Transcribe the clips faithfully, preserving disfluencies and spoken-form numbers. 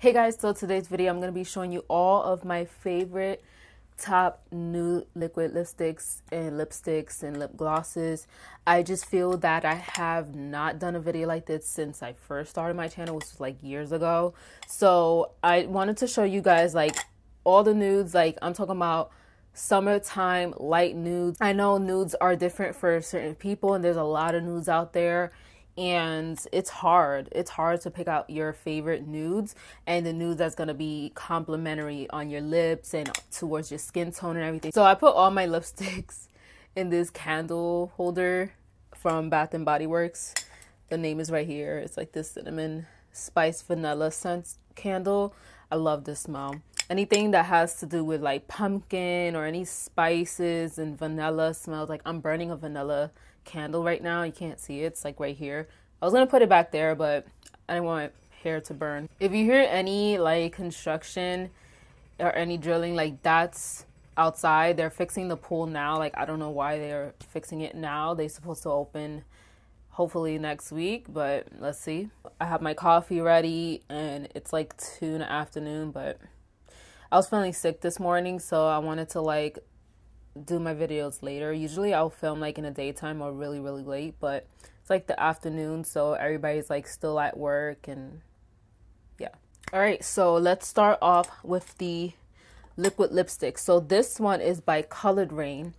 Hey guys, so today's video I'm going to be showing you all of my favorite top nude liquid lipsticks and lipsticks and lip glosses. I just feel that I have not done a video like this since I first started my channel, which was like years ago. So I wanted to show you guys like all the nudes. Like I'm talking about summertime light nudes. I know nudes are different for certain people and there's a lot of nudes out there. And it's hard. It's hard to pick out your favorite nudes and the nude that's going to be complimentary on your lips and towards your skin tone and everything. So I put all my lipsticks in this candle holder from Bath and Body Works. The name is right here. It's like this cinnamon spice vanilla scent candle. I love this smell. Anything that has to do with like pumpkin or any spices and vanilla smells. Like I'm burning a vanilla candle right now. You can't see it. It's like right here. I was gonna put it back there, but I didn't want my hair to burn. If you hear any like construction or any drilling, like that's outside. They're fixing the pool now. Like I don't know why they're fixing it now. They're supposed to open hopefully next week, but let's see. I have my coffee ready and it's like two in the afternoon, but I was feeling sick this morning, so I wanted to like do my videos later. Usually I'll film like in the daytime or really, really late, but it's like the afternoon, so everybody's like still at work and yeah. All right, so let's start off with the liquid lipstick. So this one is by Coloured Raine.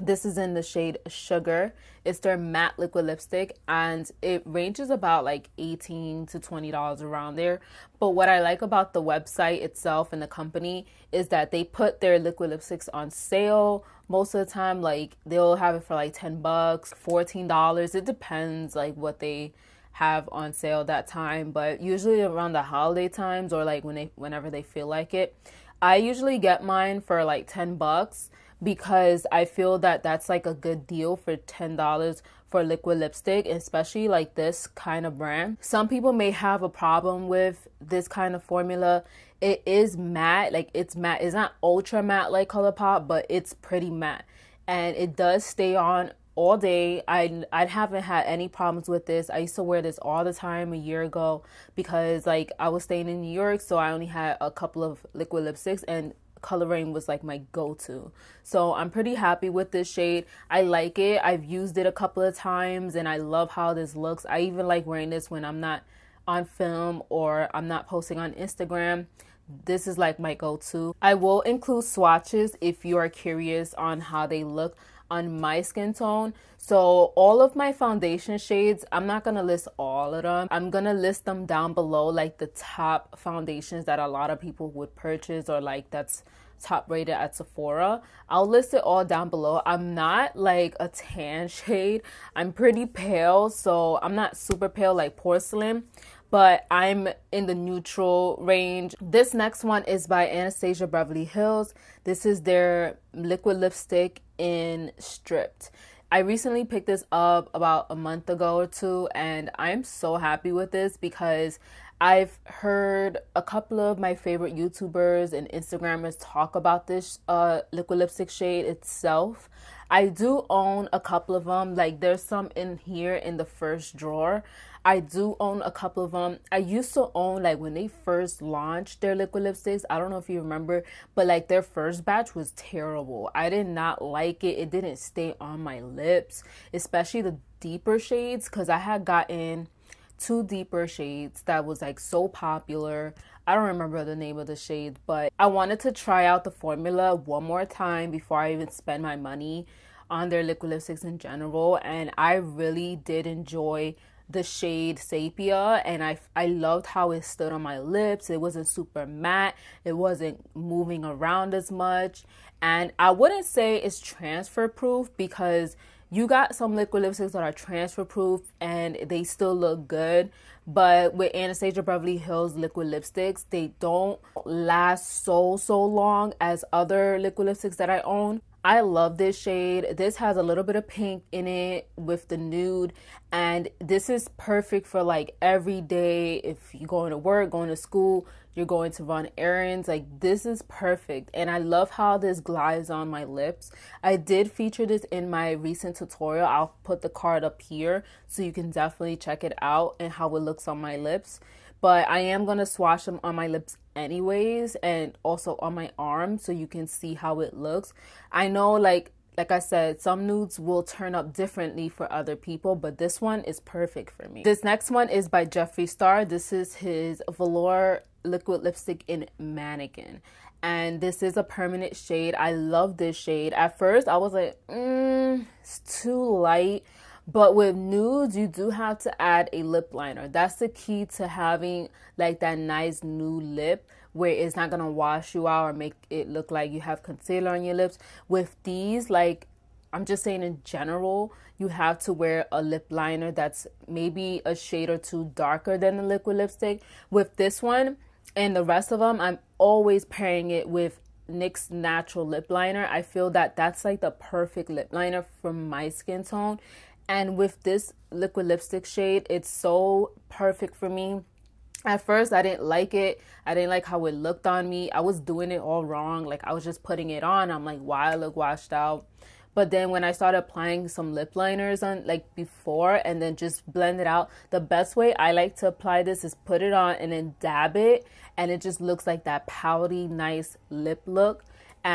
This is in the shade Sugar. It's their matte liquid lipstick and it ranges about like eighteen to twenty dollars around there. But what I like about the website itself and the company is that they put their liquid lipsticks on sale most of the time. Like they'll have it for like ten bucks, fourteen dollars. It depends like what they have on sale that time, but usually around the holiday times or like when they whenever they feel like it. I usually get mine for like ten bucks. Because I feel that that's like a good deal for ten dollars for liquid lipstick, especially like this kind of brand. Some people may have a problem with this kind of formula. It is matte, like it's matte. It's not ultra matte like ColourPop, but it's pretty matte. And it does stay on all day. I, I haven't had any problems with this. I used to wear this all the time a year ago because like I was staying in New York, so I only had a couple of liquid lipsticks and Coloured Raine was like my go-to. So I'm pretty happy with this shade. I like it. I've used it a couple of times and I love how this looks. I even like wearing this when I'm not on film or I'm not posting on Instagram. This is like my go-to. I will include swatches if you are curious on how they look on my skin tone. So all of my foundation shades, I'm not gonna list all of them. I'm gonna list them down below, like the top foundations that a lot of people would purchase or like that's top rated at Sephora. I'll list it all down below. I'm not like a tan shade. I'm pretty pale, so I'm not super pale like porcelain, but I'm in the neutral range. This next one is by Anastasia Beverly Hills. This is their liquid lipstick in Stripped. I recently picked this up about a month ago or two, and I'm so happy with this because I've heard a couple of my favorite YouTubers and Instagrammers talk about this uh, liquid lipstick shade itself. I do own a couple of them. Like there's some in here in the first drawer. I do own a couple of them. I used to own like when they first launched their liquid lipsticks. I don't know if you remember, but like their first batch was terrible. I did not like it. It didn't stay on my lips, especially the deeper shades, because I had gotten two deeper shades that was like so popular. I don't remember the name of the shade, but I wanted to try out the formula one more time before I even spend my money on their liquid lipsticks in general. And I really did enjoy the shade Sepia, and I, I loved how it stood on my lips. It wasn't super matte, it wasn't moving around as much, and I wouldn't say it's transfer proof because you got some liquid lipsticks that are transfer proof and they still look good, but with Anastasia Beverly Hills liquid lipsticks, they don't last so so long as other liquid lipsticks that I own. I love this shade. This has a little bit of pink in it with the nude, and this is perfect for like every day. If you're going to work, going to school, you're going to run errands, like this is perfect. And I love how this glides on my lips. I did feature this in my recent tutorial. I'll put the card up here so you can definitely check it out and how it looks on my lips. but I am going to swatch them on my lips anyways and also on my arm so you can see how it looks. I know, like like I said, some nudes will turn up differently for other people, but this one is perfect for me. This next one is by Jeffree Star. This is his Velour Liquid Lipstick in Mannequin, and this is a permanent shade. I love this shade. At first I was like, mm, it's too light, but with nudes you do have to add a lip liner. That's the key to having like that nice nude lip where it's not gonna wash you out or make it look like you have concealer on your lips. With these, like, I'm just saying in general, you have to wear a lip liner that's maybe a shade or two darker than the liquid lipstick. With this one and the rest of them, I'm always pairing it with N Y X Natural Lip Liner. I feel that that's like the perfect lip liner for my skin tone. And with this liquid lipstick shade, it's so perfect for me. At first, I didn't like it. I didn't like how it looked on me. I was doing it all wrong. Like, I was just putting it on. I'm like, why I look washed out? But then when I started applying some lip liners on, like, before, and then just blend it out, the best way I like to apply this is put it on and then dab it, and it just looks like that pouty, nice lip look.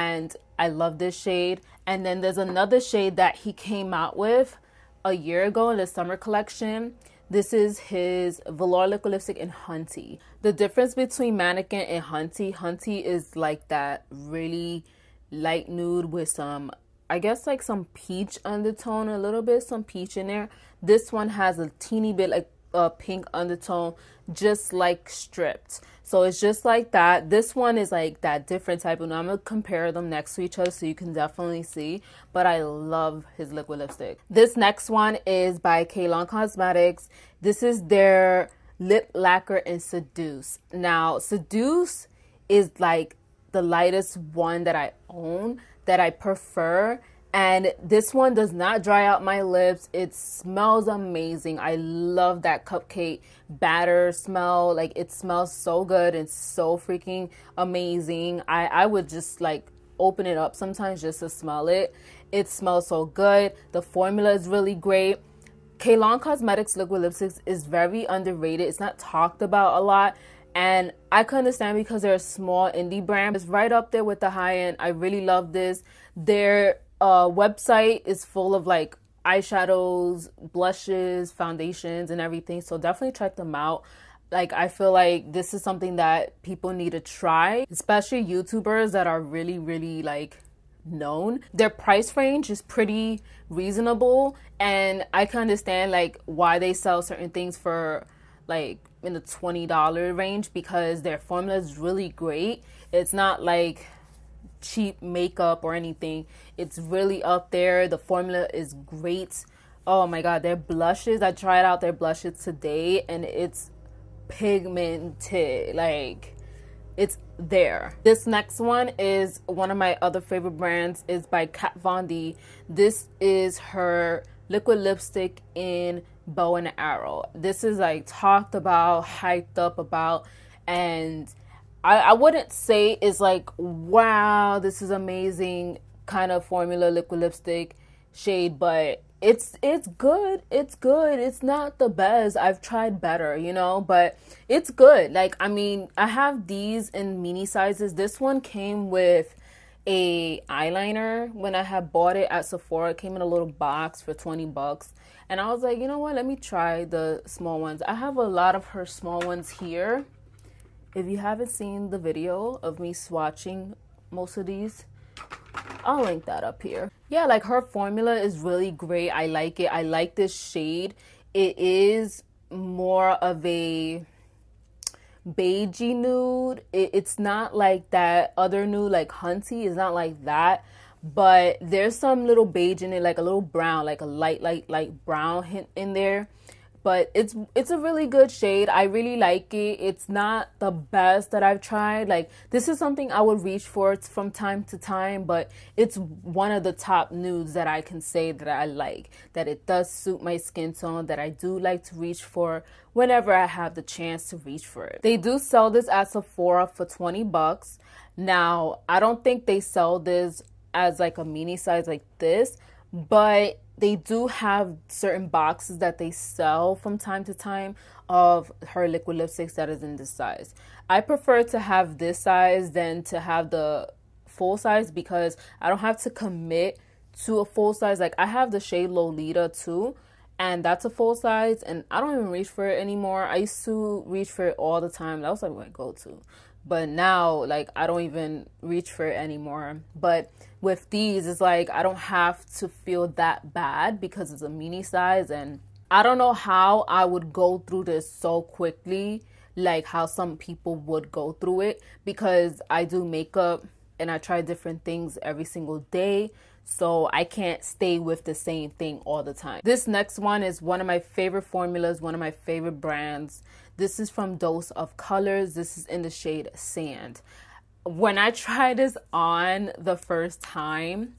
And I love this shade. And then there's another shade that he came out with a year ago in the summer collection. This is his Velour Liquid Lipstick in Hunty. The difference between Mannequin and Hunty, Hunty is like that really light nude with some, I guess, like some peach undertone, a little bit, some peach in there. This one has a teeny bit like a pink undertone, just like stripped. So it's just like that. This one is like that different type of, I'm gonna compare them next to each other so you can definitely see, but I love his liquid lipstick. This next one is by Kalon Cosmetics. This is their Lip Lacquer in Seduce. Now, Seduce is like the lightest one that I own, that I prefer. And this one does not dry out my lips. It smells amazing. I love that cupcake batter smell. Like, it smells so good and so freaking amazing. I, I would just like open it up sometimes just to smell it. It smells so good. The formula is really great. Kalon Cosmetics Liquid Lipsticks is very underrated. It's not talked about a lot. And I can understand because they're a small indie brand. It's right up there with the high end. I really love this. They're Uh, website is full of like eyeshadows, blushes, foundations, and everything, so definitely check them out. Like, I feel like this is something that people need to try, especially YouTubers that are really really like known. Their price range is pretty reasonable, and I can understand like why they sell certain things for like in the twenty dollar range, because their formula is really great. It's not like cheap makeup or anything. It's really up there. The formula is great. Oh my god, their blushes, I tried out their blushes today and it's pigmented, like it's there. This next one is one of my other favorite brands, is by Kat Von D. This is her liquid lipstick in Bow and Arrow. This is like talked about, hyped up about, and I, I wouldn't say it's like, wow, this is amazing kind of formula liquid lipstick shade, but it's it's good. It's good. It's not the best. I've tried better, you know, but it's good. Like, I mean, I have these in mini sizes. This one came with a eyeliner when I had bought it at Sephora. It came in a little box for twenty bucks. And I was like, you know what? Let me try the small ones. I have a lot of her small ones here. If you haven't seen the video of me swatching most of these, I'll link that up here. Yeah, like her formula is really great. I like it. I like this shade. It is more of a beigey nude. It, it's not like that other nude, like Hunty. It's not like that. But there's some little beige in it, like a little brown, like a light, light, light brown hint in there. But it's it's a really good shade. I really like it. It's not the best that I've tried. Like, this is something I would reach for from time to time, but it's one of the top nudes that I can say that I like, that it does suit my skin tone, that I do like to reach for whenever I have the chance to reach for it. They do sell this at Sephora for twenty bucks. Now, I don't think they sell this as like a mini size like this, but They do have certain boxes that they sell from time to time of her liquid lipsticks that is in this size. I prefer to have this size than to have the full size because I don't have to commit to a full size. Like I have the shade Lolita too, and that's a full size, and I don't even reach for it anymore. I used to reach for it all the time. That was like my go-to. But now, like, I don't even reach for it anymore. But with these, it's like I don't have to feel that bad because it's a mini size. And I don't know how I would go through this so quickly, like how some people would go through it, because I do makeup and I try different things every single day. So I can't stay with the same thing all the time. This next one is one of my favorite formulas, one of my favorite brands. This is from Dose of Colors. This is in the shade Sand. When I tried this on the first time,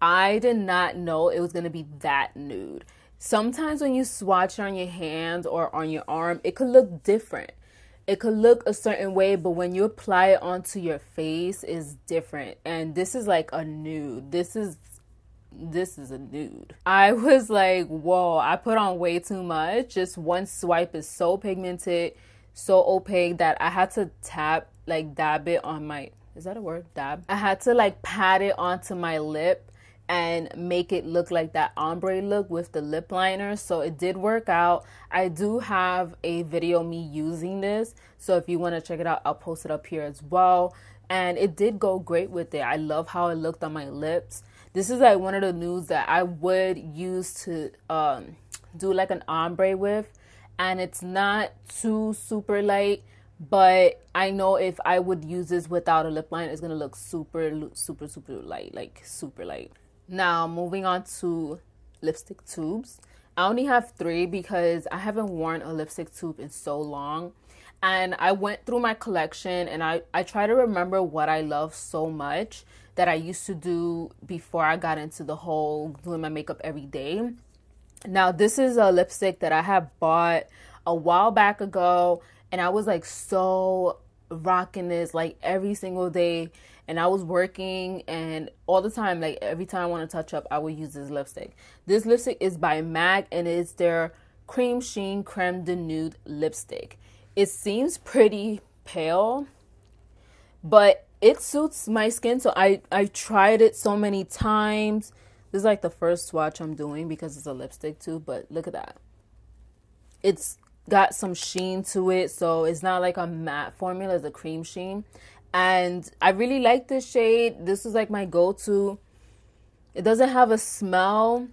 I did not know it was going to be that nude. Sometimes when you swatch it on your hand or on your arm, it could look different. It could look a certain way, but when you apply it onto your face, it's different. And this is like a nude. This is, this is a nude. I was like, whoa, I put on way too much. Just one swipe is so pigmented, so opaque that I had to tap, like dab it on my, is that a word? Dab? I had to like pat it onto my lip and make it look like that ombre look with the lip liner. So it did work out. I do have a video me using this, so if you want to check it out, I'll post it up here as well. And it did go great with it. I love how it looked on my lips. This is like one of the nudes that I would use to um do like an ombre with, and it's not too super light, but I know if I would use this without a lip line, it's gonna look super super super light, like super light. Now, moving on to lipstick tubes. I only have three because I haven't worn a lipstick tube in so long. And I went through my collection and I, I try to remember what I love so much that I used to do before I got into the whole doing my makeup every day. Now, this is a lipstick that I have bought a while back ago, and I was like so rocking this like every single day. And I was working and all the time, like every time I want to touch up, I would use this lipstick. This lipstick is by MAC and it's their Cream Sheen Creme de Nude lipstick. It seems pretty pale, but it suits my skin. So I, I tried it so many times. This is like the first swatch I'm doing because it's a lipstick too, but look at that. It's got some sheen to it. So it's not like a matte formula, it's a cream sheen. And I really like this shade. This is like my go-to. It doesn't have a smell,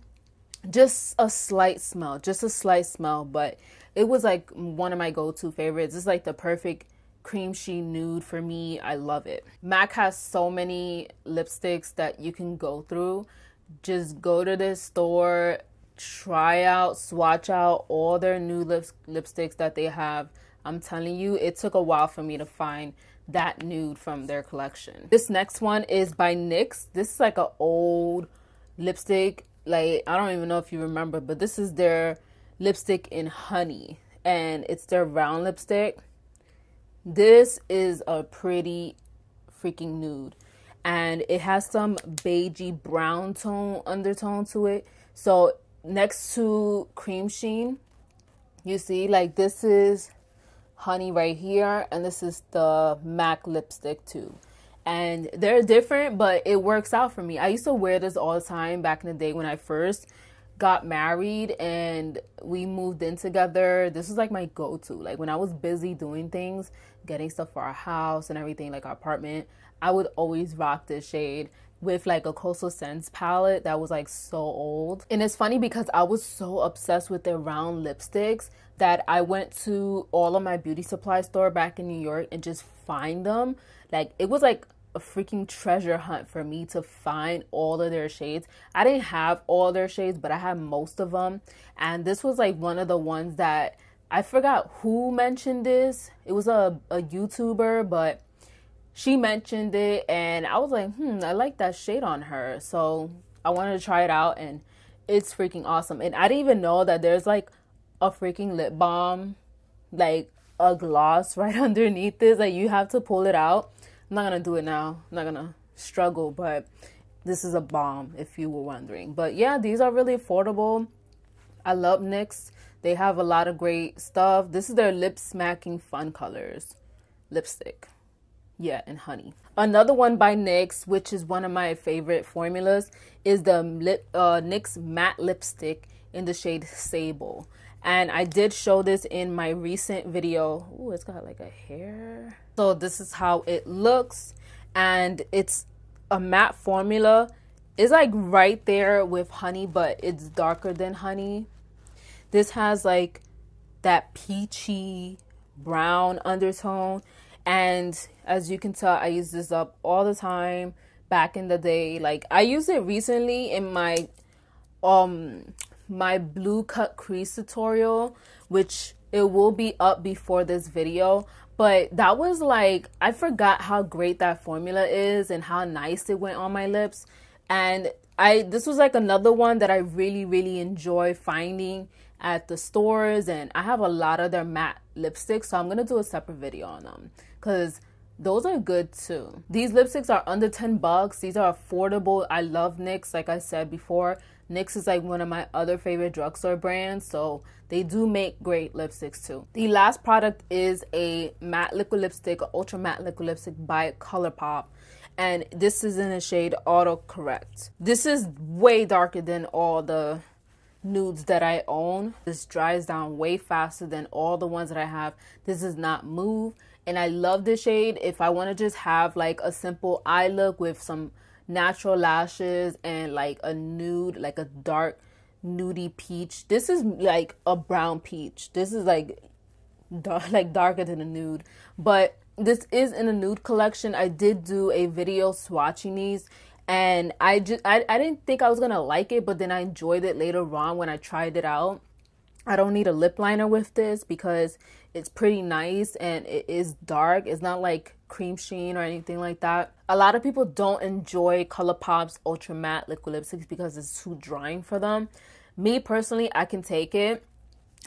just a slight smell, just a slight smell, but it was like one of my go-to favorites. It's like the perfect cream sheen nude for me. I love it. MAC has so many lipsticks that you can go through. Just go to this store, try out, swatch out all their new lips lipsticks that they have. I'm telling you, it took a while for me to find that nude from their collection. This next one is by NYX. This is like an old lipstick. Like, I don't even know if you remember, but this is their lipstick in Honey, and it's their round lipstick. This is a pretty freaking nude, and it has some beigey brown tone undertone to it. So next to Cream Sheen, you see like this is Honey right here, and this is the MAC lipstick too, and they're different, but it works out for me. I used to wear this all the time back in the day when I first got married and we moved in together. This is like my go-to, like when I was busy doing things, getting stuff for our house and everything, like our apartment, I would always rock this shade with like a Coastal Scents palette that was like so old. And it's funny because I was so obsessed with their round lipsticks that I went to all of my beauty supply store back in New York and just find them. Like it was like a freaking treasure hunt for me to find all of their shades. I didn't have all their shades, but I had most of them. And this was like one of the ones that I forgot who mentioned this. It was a, a YouTuber, but she mentioned it and I was like, hmm, I like that shade on her. So I wanted to try it out and it's freaking awesome. And I didn't even know that there's like a freaking lip balm, like a gloss right underneath this. Like you have to pull it out. I'm not gonna do it now. I'm not gonna struggle, but this is a bomb, if you were wondering. But yeah, these are really affordable. I love NYX. They have a lot of great stuff. This is their Lip Smacking Fun Colors lipstick. Yeah, and honey. Another one by NYX, which is one of my favorite formulas, is the lip, uh, NYX Matte Lipstick in the shade Sable. And I did show this in my recent video. Ooh, it's got like a hair. So this is how it looks. And it's a matte formula. It's like right there with honey, but it's darker than honey. This has like that peachy brown undertone. And as you can tell, I use this up all the time back in the day. Like I used it recently in my... um. my blue cut crease tutorial, which it will be up before this video, but that was like, I forgot how great that formula is and how nice it went on my lips. And I this was like another one that I really really enjoy finding at the stores, and I have a lot of their matte lipsticks, so I'm gonna do a separate video on them because those are good too. These lipsticks are under ten bucks. These are affordable. I love NYX. Like I said before, NYX is like one of my other favorite drugstore brands, so they do make great lipsticks too. The last product is a matte liquid lipstick, ultra matte liquid lipstick by ColourPop, and this is in the shade Autocorrect. This is way darker than all the nudes that I own. This dries down way faster than all the ones that I have. This does not move, and I love this shade if I want to just have like a simple eye look with some natural lashes and like a nude, like a dark nudie peach. This is like a brown peach. This is like dark, like darker than a nude, but this is in a nude collection. I did do a video swatching these, and I just I, I didn't think I was gonna like it, but then I enjoyed it later on when I tried it out. I don't need a lip liner with this because it's pretty nice and it is dark. It's not like cream sheen or anything like that. A lot of people don't enjoy ColourPop's ultra matte liquid lipsticks because it's too drying for them. Me personally, I can take it.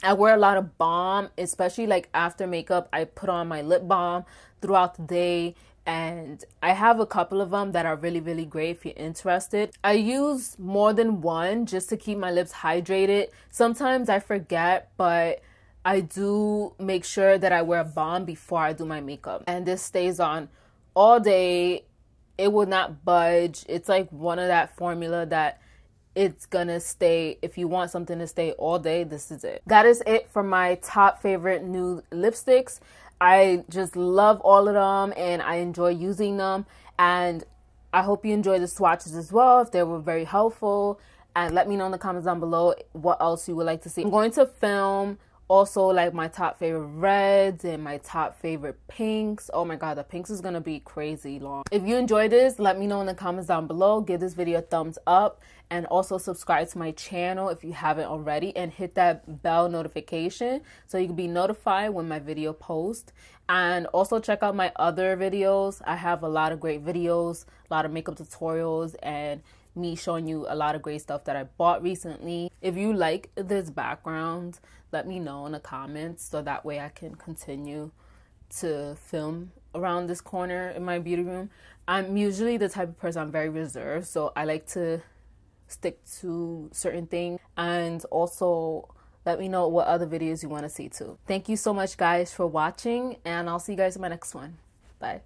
I wear a lot of balm, especially like after makeup. I put on my lip balm throughout the day, and I have a couple of them that are really really great if you're interested. I use more than one just to keep my lips hydrated. Sometimes I forget, but I do make sure that I wear a balm before I do my makeup, and this stays on all day. It will not budge. It's like one of that formula that it's gonna stay. If you want something to stay all day, this is it. That is it for my top favorite nude lipsticks. I just love all of them and I enjoy using them, and I hope you enjoy the swatches as well if they were very helpful. And let me know in the comments down below what else you would like to see. I'm going to film also like my top favorite reds and my top favorite pinks. Oh my god, the pinks is gonna be crazy long. If you enjoyed this, let me know in the comments down below. Give this video a thumbs up and also subscribe to my channel if you haven't already, and hit that bell notification so you can be notified when my video posts. And also check out my other videos. I have a lot of great videos, a lot of makeup tutorials, and me showing you a lot of great stuff that I bought recently. If you like this background, let me know in the comments so that way I can continue to film around this corner in my beauty room. I'm usually the type of person, I'm very reserved, so I like to stick to certain things. And also let me know what other videos you want to see too. Thank you so much guys for watching, and I'll see you guys in my next one. Bye.